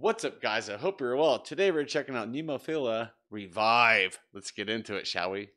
What's up, guys? I hope you're well. Today we're checking out Nemophila Revive. Let's get into it, shall we?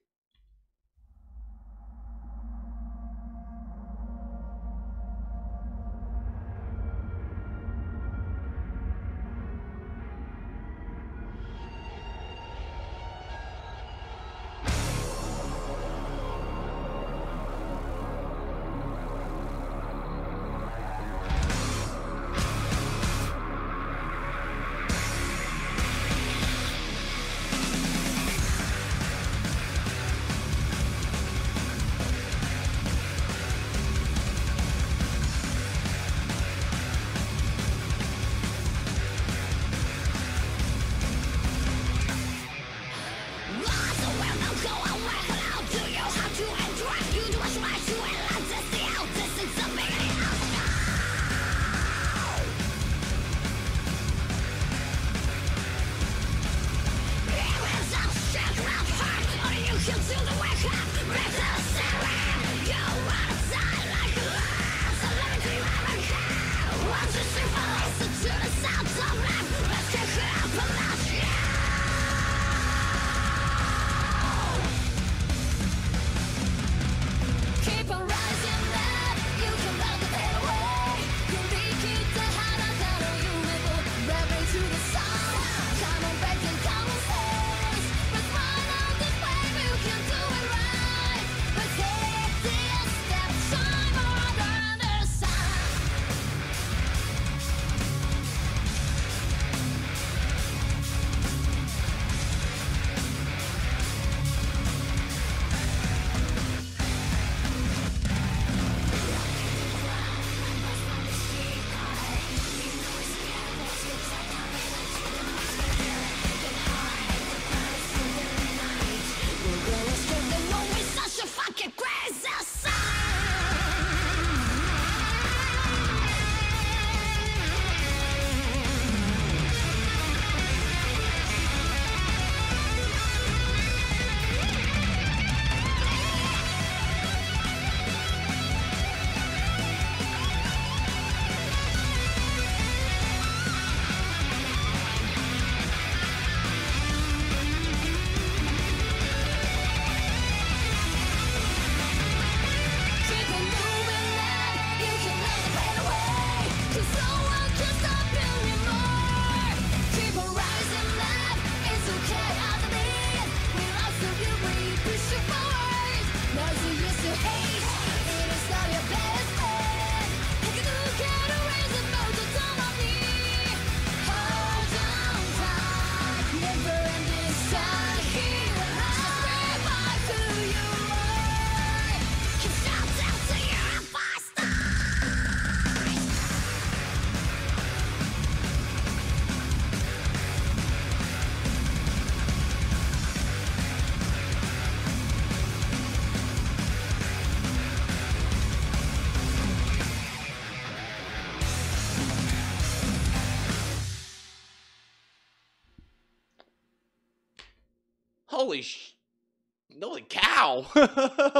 Holy cow.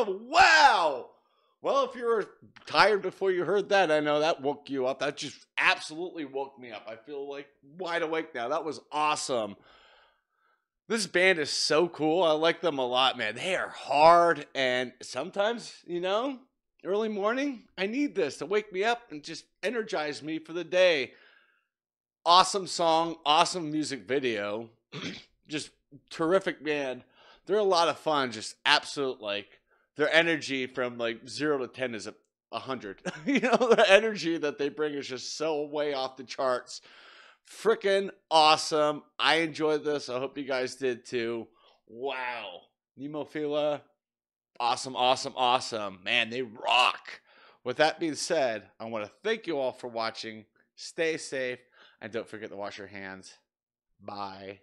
Wow. Well, if you were tired before you heard that, I know that woke you up. That just absolutely woke me up. I feel like wide awake now. That was awesome. This band is so cool. I like them a lot, man. They are hard, and sometimes, you know, early morning, I need this to wake me up and just energize me for the day. Awesome song, awesome music video. Just terrific band. They're a lot of fun. Just absolute, like, their energy from like 0 to 10 is 100. You know, the energy that they bring is just so way off the charts. Freaking awesome. I enjoyed this. I hope you guys did too. Wow. Nemophila. Awesome, awesome, awesome. Man, they rock. With that being said, I want to thank you all for watching. Stay safe and don't forget to wash your hands. Bye.